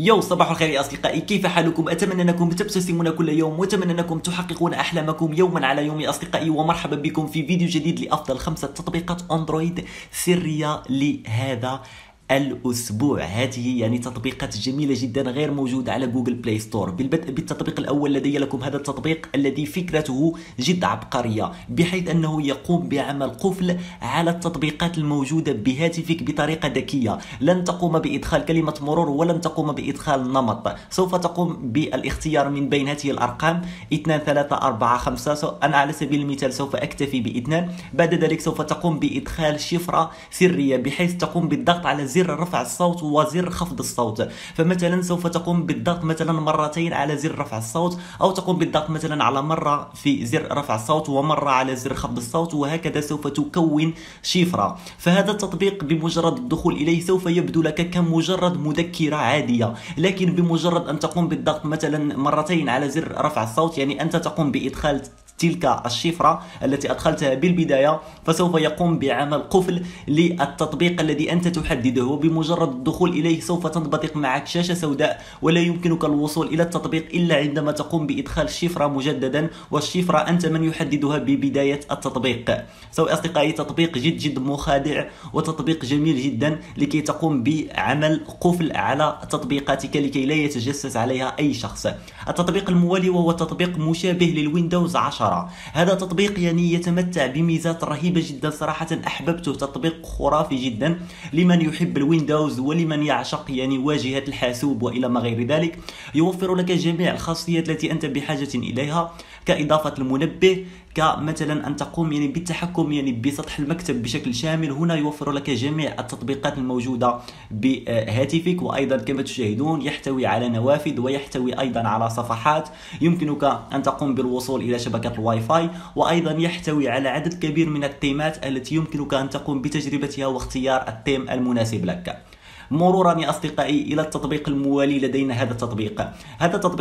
يو صباح الخير يا أصدقائي، كيف حالكم؟ أتمنى أنكم تبتسمون كل يوم، وأتمنى أنكم تحققون أحلامكم يوما على يوم يا أصدقائي. ومرحبا بكم في فيديو جديد لأفضل 5 تطبيقات أندرويد سرية لهذا الأسبوع. هذه يعني تطبيقات جميلة جدا غير موجودة على جوجل بلاي ستور. بالبدء بالتطبيق الأول، لدي لكم هذا التطبيق الذي فكرته جد عبقرية، بحيث أنه يقوم بعمل قفل على التطبيقات الموجودة بهاتفك بطريقة ذكية. لن تقوم بإدخال كلمة مرور ولن تقوم بإدخال نمط، سوف تقوم بالاختيار من بين هذه الأرقام 2 3 4 5. أنا على سبيل المثال سوف أكتفي ب2. بعد ذلك سوف تقوم بإدخال شفرة سرية، بحيث تقوم بالضغط على زر رفع الصوت وزر خفض الصوت. فمثلا سوف تقوم بالضغط مثلا مرتين على زر رفع الصوت، او تقوم بالضغط مثلا على مرة في زر رفع الصوت ومرة على زر خفض الصوت، وهكذا سوف تكون شفرة. فهذا التطبيق بمجرد الدخول اليه سوف يبدو لك كمجرد مذكرة عادية، لكن بمجرد ان تقوم بالضغط مثلا مرتين على زر رفع الصوت، يعني انت تقوم بادخال تلك الشفرة التي أدخلتها بالبداية، فسوف يقوم بعمل قفل للتطبيق الذي أنت تحدده. بمجرد الدخول إليه سوف تنبثق معك شاشة سوداء، ولا يمكنك الوصول إلى التطبيق إلا عندما تقوم بإدخال شفرة مجددا، والشفرة أنت من يحددها ببداية التطبيق. سوف أصدقائي تطبيق جد مخادع، وتطبيق جميل جدا لكي تقوم بعمل قفل على تطبيقاتك لكي لا يتجسس عليها أي شخص. التطبيق الموالي وهو تطبيق مشابه للويندوز 10. هذا تطبيق يعني يتمتع بميزات رهيبة جدا، صراحة أحببته، تطبيق خرافي جدا لمن يحب الويندوز ولمن يعشق يعني واجهة الحاسوب وإلى ما غير ذلك. يوفر لك جميع الخاصيات التي أنت بحاجة إليها، كإضافة المنبه، كمثلا أن تقوم يعني بالتحكم يعني بسطح المكتب بشكل شامل. هنا يوفر لك جميع التطبيقات الموجودة بهاتفك، وأيضا كما تشاهدون يحتوي على نوافذ، ويحتوي أيضا على صفحات يمكنك أن تقوم بالوصول إلى شبكة الواي فاي، وأيضا يحتوي على عدد كبير من التيمات التي يمكنك أن تقوم بتجربتها واختيار التيم المناسب لك. مرورا يا أصدقائي إلى التطبيق الموالي، لدينا هذا التطبيق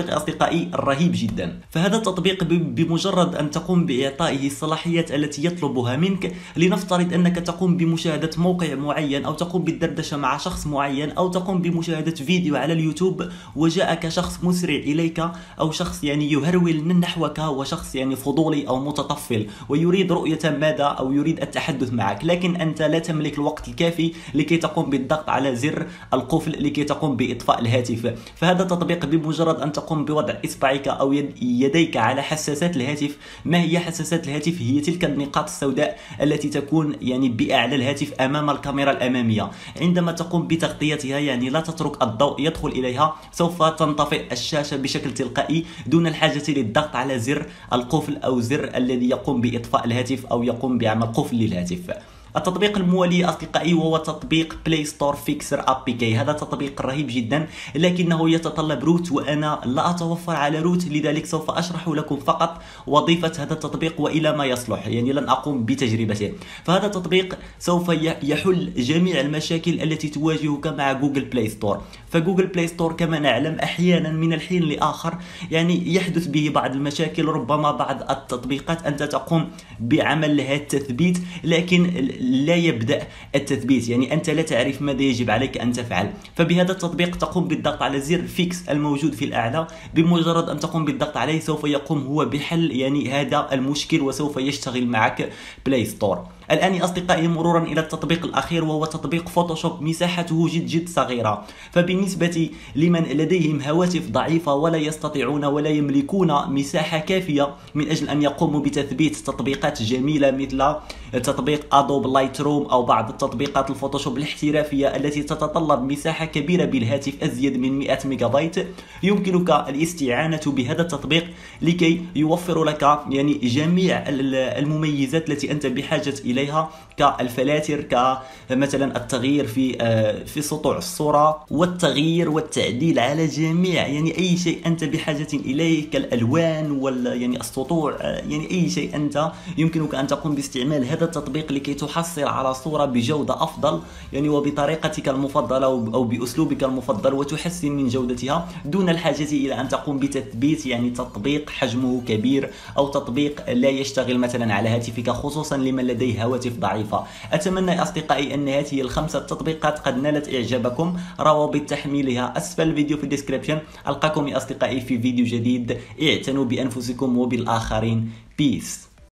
يا أصدقائي رهيب جدا. فهذا التطبيق بمجرد أن تقوم بإعطائه الصلاحيات التي يطلبها منك، لنفترض أنك تقوم بمشاهدة موقع معين، أو تقوم بالدردشة مع شخص معين، أو تقوم بمشاهدة فيديو على اليوتيوب، وجاءك شخص مسرع إليك، أو شخص يعني يهرول نحوك، وشخص يعني فضولي أو متطفل ويريد رؤية ماذا، أو يريد التحدث معك، لكن أنت لا تملك الوقت الكافي لكي تقوم بالضغط على زر القفل لكي تقوم بإطفاء الهاتف. فهذا التطبيق بمجرد أن تقوم بوضع إصبعك أو يديك على حساسات الهاتف. ما هي حساسات الهاتف؟ هي تلك النقاط السوداء التي تكون يعني بأعلى الهاتف أمام الكاميرا الأمامية. عندما تقوم بتغطيتها يعني لا تترك الضوء يدخل إليها، سوف تنطفئ الشاشة بشكل تلقائي دون الحاجة للضغط على زر القفل أو زر الذي يقوم بإطفاء الهاتف أو يقوم بعمل قفل للهاتف. التطبيق الموالي أصدقائي وهو تطبيق بلاي ستور فيكسر أبك. هذا تطبيق رهيب جدا، لكنه يتطلب روت، وأنا لا أتوفر على روت، لذلك سوف أشرح لكم فقط وظيفة هذا التطبيق وإلى ما يصلح، يعني لن أقوم بتجربته. فهذا التطبيق سوف يحل جميع المشاكل التي تواجهك مع جوجل بلاي ستور. فجوجل بلاي ستور كما نعلم أحيانا من الحين لآخر يعني يحدث به بعض المشاكل، ربما بعض التطبيقات أنت تقوم بعمل لها التثبيت لكن لا يبدأ التثبيت، يعني أنت لا تعرف ماذا يجب عليك أن تفعل. فبهذا التطبيق تقوم بالضغط على زر فيكس الموجود في الأعلى، بمجرد أن تقوم بالضغط عليه سوف يقوم هو بحل يعني هذا المشكل، وسوف يشتغل معك بلاي ستور. الآن يا أصدقائي مرورا إلى التطبيق الأخير وهو تطبيق فوتوشوب، مساحته جد صغيرة. فبالنسبة لمن لديهم هواتف ضعيفة ولا يستطيعون ولا يملكون مساحة كافية من أجل أن يقوموا بتثبيت تطبيقات جميلة مثل تطبيق أدوب لايتروم أو بعض التطبيقات الفوتوشوب الاحترافية التي تتطلب مساحة كبيرة بالهاتف أزيد من 100 ميجا بايت، يمكنك الاستعانة بهذا التطبيق لكي يوفر لك يعني جميع المميزات التي أنت بحاجة إليها، كالفلاتر، كمثلا التغيير في سطوع الصورة، والتغيير والتعديل على جميع يعني أي شيء أنت بحاجة إليه، كالألوان وال يعني السطوع، يعني أي شيء أنت يمكنك أن تقوم باستعمال هذا هذا التطبيق لكي تحصل على صورة بجودة أفضل يعني وبطريقتك المفضلة أو بأسلوبك المفضل، وتحسن من جودتها دون الحاجة إلى أن تقوم بتثبيت يعني تطبيق حجمه كبير أو تطبيق لا يشتغل مثلا على هاتفك، خصوصا لمن لديه هواتف ضعيفة. أتمنى يا أصدقائي أن هذه الخمسة تطبيقات قد نالت إعجابكم. روابط تحميلها أسفل الفيديو في الديسكريبشن. ألقاكم يا أصدقائي في فيديو جديد. اعتنوا بأنفسكم وبالآخرين. بيس.